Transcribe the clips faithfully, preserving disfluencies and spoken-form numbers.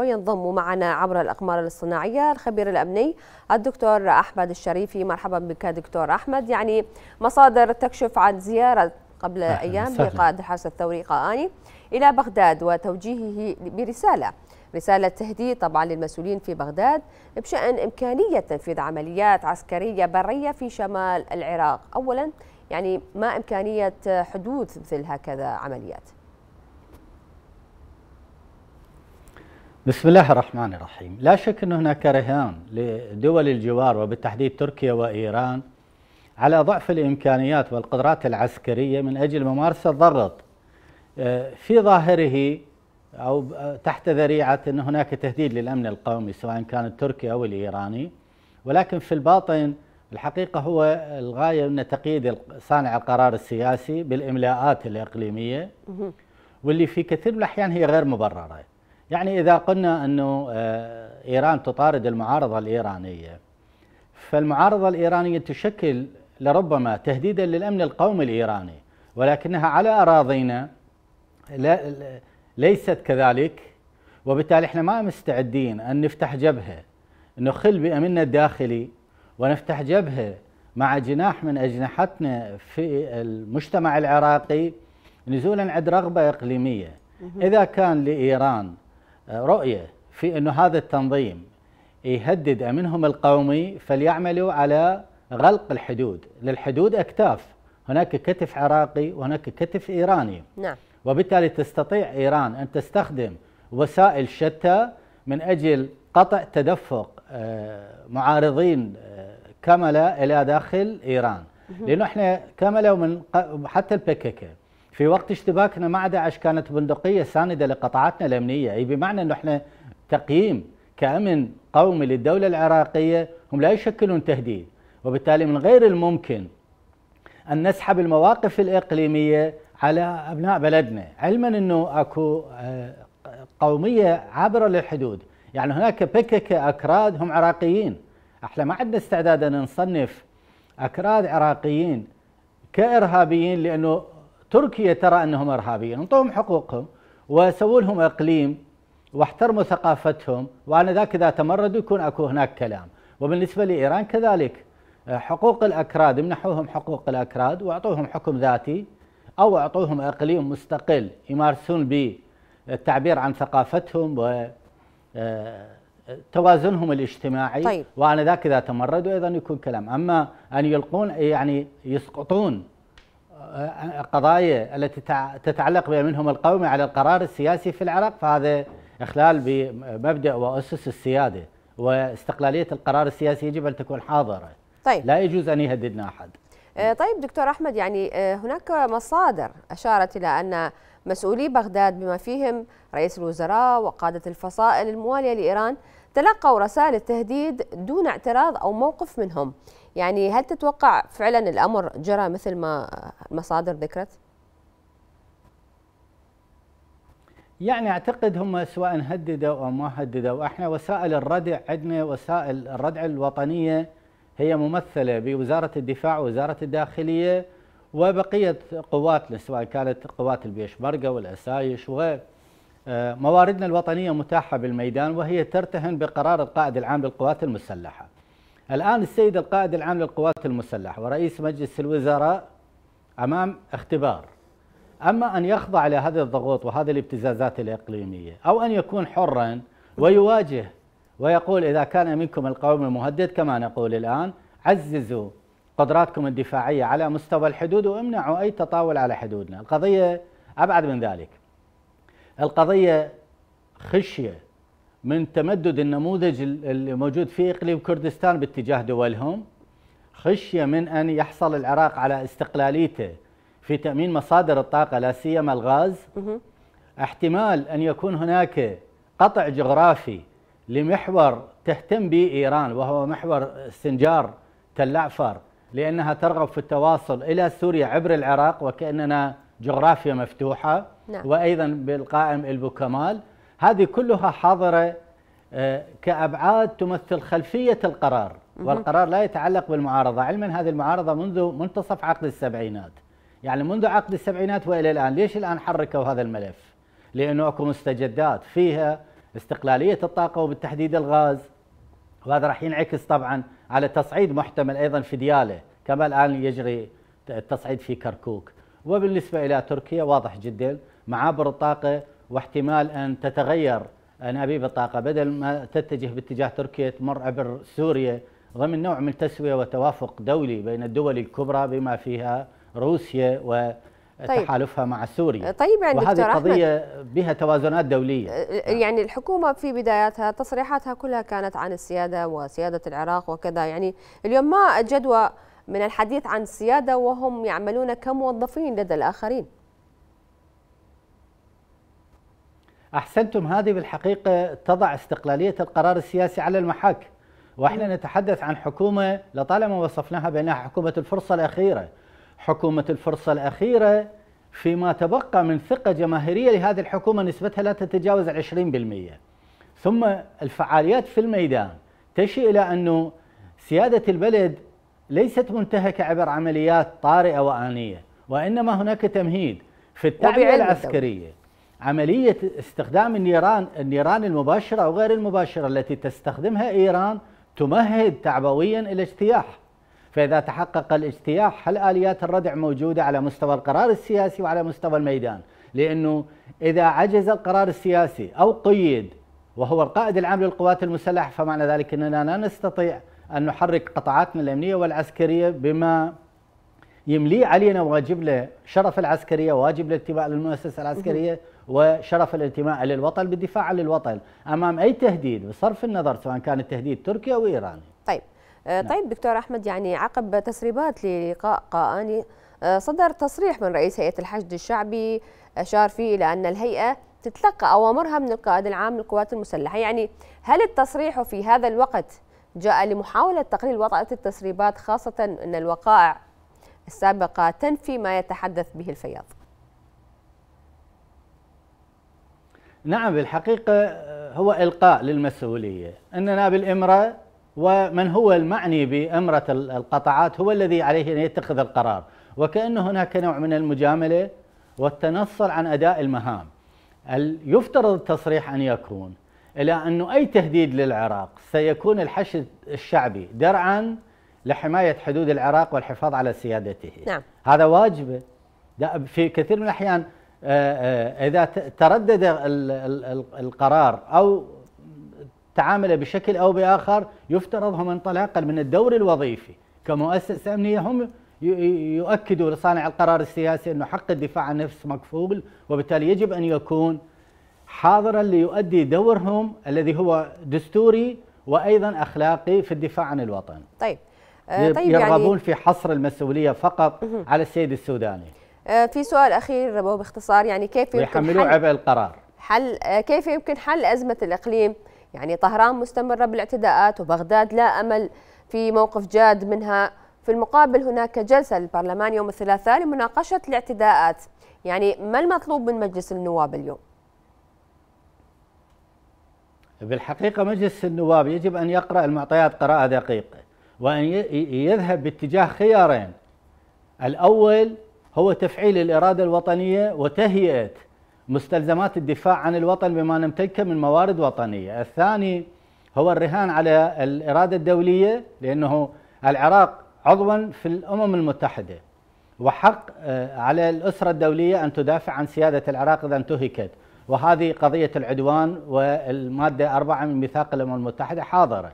وينضم معنا عبر الأقمار الاصطناعية الخبير الأمني الدكتور أحمد الشريفي. مرحبا بك دكتور أحمد. يعني مصادر تكشف عن زيارة قبل أيام لقائد الحرس الثوري قآني إلى بغداد وتوجيهه برسالة رسالة تهديد طبعا للمسؤولين في بغداد بشأن إمكانية تنفيذ عمليات عسكرية برية في شمال العراق. أولا يعني ما إمكانية حدوث مثل هكذا عمليات؟ بسم الله الرحمن الرحيم. لا شك أن هناك رهان لدول الجوار وبالتحديد تركيا وإيران على ضعف الإمكانيات والقدرات العسكرية من أجل ممارسة الضرب في ظاهره أو تحت ذريعة أن هناك تهديد للأمن القومي سواء كان التركي أو الإيراني، ولكن في الباطن الحقيقة هو الغاية من تقييد صانع القرار السياسي بالإملاءات الإقليمية واللي في كثير من الأحيان هي غير مبررة. يعني إذا قلنا أنه إيران تطارد المعارضة الإيرانية، فالمعارضة الإيرانية تشكل لربما تهديدا للأمن القومي الإيراني، ولكنها على أراضينا ليست كذلك، وبالتالي احنا ما مستعدين أن نفتح جبهة نخل بأمننا الداخلي ونفتح جبهة مع جناح من أجنحتنا في المجتمع العراقي نزولا عند رغبة إقليمية. إذا كان لإيران رؤية في أنه هذا التنظيم يهدد أمنهم القومي فليعملوا على غلق الحدود. للحدود أكتاف، هناك كتف عراقي وهناك كتف إيراني، نعم. وبالتالي تستطيع إيران أن تستخدم وسائل شتى من أجل قطع تدفق معارضين كملة إلى داخل إيران، لأنه إحنا كملة ومن حتى البككة في وقت اشتباكنا مع داعش كانت بندقية ساندة لقطاعاتنا الأمنية، أي بمعنى أنه إحنا تقييم كأمن قومي للدولة العراقية هم لا يشكلون تهديد، وبالتالي من غير الممكن أن نسحب المواقف الإقليمية على أبناء بلدنا، علما أنه أكو قومية عابرة للحدود. يعني هناك بككة أكراد هم عراقيين، احنا ما عندنا استعداد أن نصنف أكراد عراقيين كإرهابيين، لأنه تركيا ترى أنهم إرهابيين، انطوهم حقوقهم وسووا لهم إقليم واحترموا ثقافتهم، وأنا ذاك إذا تمردوا يكون أكو هناك كلام. وبالنسبة لإيران كذلك حقوق الأكراد، منحوهم حقوق الأكراد وأعطوهم حكم ذاتي أو أعطوهم إقليم مستقل يمارسون به التعبير عن ثقافتهم وتوازنهم الاجتماعي، طيب. وأنا ذاك إذا تمردوا أيضا يكون كلام. أما أن يلقون يعني يسقطون القضايا التي تتعلق بأمنهم القومي على القرار السياسي في العراق فهذا إخلال بمبدأ وأسس السيادة، واستقلالية القرار السياسي يجب أن تكون حاضرة، طيب. لا يجوز أن يهددنا أحد. طيب دكتور أحمد، يعني هناك مصادر أشارت إلى أن مسؤولي بغداد بما فيهم رئيس الوزراء وقادة الفصائل الموالية لإيران تلقوا رسائل تهديد دون اعتراض أو موقف منهم. يعني هل تتوقع فعلا الأمر جرى مثل ما المصادر ذكرت؟ يعني أعتقد هم سواء هددوا أو ما هددوا، احنا وسائل الردع عندنا، وسائل الردع الوطنية هي ممثلة بوزارة الدفاع ووزارة الداخلية وبقية قواتنا سواء كانت قوات البيشمركة والأسايش، ومواردنا الوطنية متاحة بالميدان وهي ترتهن بقرار القائد العام للقوات المسلحة. الآن السيد القائد العام للقوات المسلحة ورئيس مجلس الوزراء أمام اختبار، أما أن يخضع لهذا الضغوط وهذه الابتزازات الإقليمية أو أن يكون حرا ويواجه ويقول إذا كان منكم القوم مهدد كما نقول الآن عززوا قدراتكم الدفاعية على مستوى الحدود وامنعوا أي تطاول على حدودنا. القضية أبعد من ذلك، القضية خشية من تمدد النموذج الموجود في إقليم كردستان باتجاه دولهم، خشية من أن يحصل العراق على استقلاليته في تأمين مصادر الطاقة لا سيما الغاز، احتمال أن يكون هناك قطع جغرافي لمحور تهتم به إيران وهو محور سنجار تلعفر لأنها ترغب في التواصل إلى سوريا عبر العراق وكأننا جغرافيا مفتوحة، نعم. وأيضا بالقائم البوكمال، هذه كلها حاضرة كأبعاد تمثل خلفية القرار، والقرار لا يتعلق بالمعارضة، علما هذه المعارضة منذ منتصف عقد السبعينات، يعني منذ عقد السبعينات وإلى الآن. ليش الآن حركوا هذا الملف؟ لأنه أكو مستجدات فيها استقلالية الطاقة وبالتحديد الغاز، وهذا راح ينعكس طبعا على تصعيد محتمل أيضا في ديالى كما الآن يجري التصعيد في كركوك. وبالنسبة إلى تركيا واضح جدا معابر الطاقة واحتمال أن تتغير أنابيب الطاقة، بدل ما تتجه باتجاه تركيا تمر عبر سوريا ضمن نوع من التسوية وتوافق دولي بين الدول الكبرى بما فيها روسيا و تحالفها طيب. مع سوريا. طيب يعني وهذه دكتور قضية أحمد بها توازنات دولية. يعني الحكومة في بداياتها تصريحاتها كلها كانت عن السيادة وسيادة العراق وكذا، يعني اليوم ما جدوى من الحديث عن سيادة وهم يعملون كموظفين لدى الآخرين. أحسنتم، هذه بالحقيقة تضع استقلالية القرار السياسي على المحك، وإحنا نتحدث عن حكومة لطالما وصفناها بأنها حكومة الفرصة الأخيرة. حكومة الفرصة الأخيرة فيما تبقى من ثقة جماهيرية لهذه الحكومة نسبتها لا تتجاوز عشرين بالمئة، ثم الفعاليات في الميدان تشير إلى أنه سيادة البلد ليست منتهكة عبر عمليات طارئة وآنية، وإنما هناك تمهيد في التعبئة العسكرية، عملية استخدام النيران النيران المباشرة أو غير المباشرة التي تستخدمها إيران تمهد تعبويا إلى اجتياح. فإذا تحقق الاجتياح هل آليات الردع موجودة على مستوى القرار السياسي وعلى مستوى الميدان؟ لأنه إذا عجز القرار السياسي أو قيد وهو القائد العام للقوات المسلحة فمعنى ذلك أننا لا نستطيع أن نحرك قطاعاتنا الأمنية والعسكرية بما يملي علينا واجبنا، شرف العسكرية، واجب الانتماء للمؤسسة العسكرية وشرف الانتماء للوطن بالدفاع عن الوطن أمام أي تهديد بصرف النظر سواء كان التهديد تركي أو إيراني. طيب طيب دكتور أحمد، يعني عقب تسريبات للقاء قآني صدر تصريح من رئيس هيئة الحشد الشعبي أشار فيه إلى أن الهيئة تتلقى أوامرها من القائد العام للقوات المسلحة، يعني هل التصريح في هذا الوقت جاء لمحاولة تقليل وطأة التسريبات خاصة أن الوقائع السابقة تنفي ما يتحدث به الفياض؟ نعم بالحقيقة هو إلقاء للمسؤولية، أننا بالإمرة ومن هو المعني بأمرة القطاعات هو الذي عليه أن يتخذ القرار، وكأن هناك نوع من المجاملة والتنصل عن أداء المهام. يفترض التصريح أن يكون إلى أنه أي تهديد للعراق سيكون الحشد الشعبي درعا لحماية حدود العراق والحفاظ على سيادته. نعم. هذا واجبه. في كثير من الأحيان إذا تردد القرار أو تعامل بشكل أو بآخر يفترض هم انطلاقا من الدور الوظيفي كمؤسسة أمنية هم يؤكدوا لصانع القرار السياسي أنه حق الدفاع عن النفس مكفول، وبالتالي يجب أن يكون حاضرا ليؤدي دورهم الذي هو دستوري وأيضا أخلاقي في الدفاع عن الوطن. طيب, طيب يرغبون يعني في حصر المسؤولية فقط على السيد السوداني. في سؤال أخير وباختصار، يعني كيف يمكن حل عبء القرار حل كيف يمكن حل أزمة الإقليم؟ يعني طهران مستمرة بالاعتداءات وبغداد لا أمل في موقف جاد منها، في المقابل هناك جلسة للبرلمان يوم الثلاثاء لمناقشة الاعتداءات، يعني ما المطلوب من مجلس النواب اليوم؟ بالحقيقة مجلس النواب يجب أن يقرأ المعطيات قراءة دقيقة وأن يذهب باتجاه خيارين، الأول هو تفعيل الإرادة الوطنية وتهيئة مستلزمات الدفاع عن الوطن بما نمتلكه من موارد وطنية، الثاني هو الرهان على الإرادة الدولية لأنه العراق عضوا في الأمم المتحدة وحق على الأسرة الدولية أن تدافع عن سيادة العراق إذا انتهكت، وهذه قضية العدوان والمادة أربعة من ميثاق الأمم المتحدة حاضرة.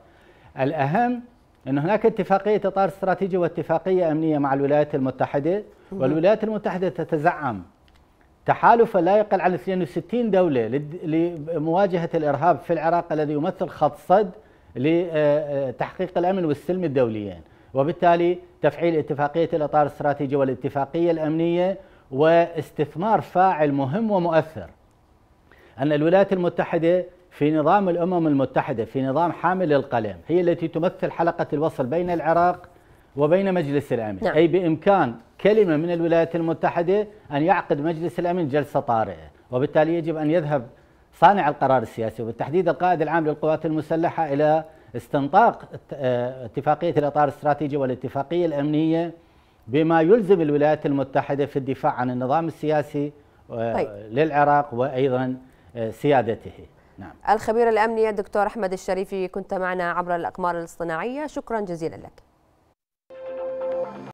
الأهم أن هناك اتفاقية إطار استراتيجي واتفاقية أمنية مع الولايات المتحدة، والولايات المتحدة تتزعم تحالفا لا يقل عن اثنتين وستين دولة لمواجهة الإرهاب في العراق الذي يمثل خط صد لتحقيق الأمن والسلم الدوليين، وبالتالي تفعيل اتفاقية الإطار الاستراتيجي والاتفاقية الأمنية واستثمار فاعل مهم ومؤثر. أن الولايات المتحدة في نظام الأمم المتحدة في نظام حامل القلم هي التي تمثل حلقة الوصل بين العراق وبين مجلس الأمن. نعم. أي بإمكان كلمة من الولايات المتحدة أن يعقد مجلس الأمن جلسة طارئة، وبالتالي يجب أن يذهب صانع القرار السياسي وبالتحديد القائد العام للقوات المسلحة إلى استنطاق اتفاقية الإطار الاستراتيجي والاتفاقية الأمنية بما يلزم الولايات المتحدة في الدفاع عن النظام السياسي للعراق وأيضا سيادته. نعم. الخبير الأمني الدكتور أحمد الشريفي كنت معنا عبر الأقمار الاصطناعية، شكرا جزيلا لك.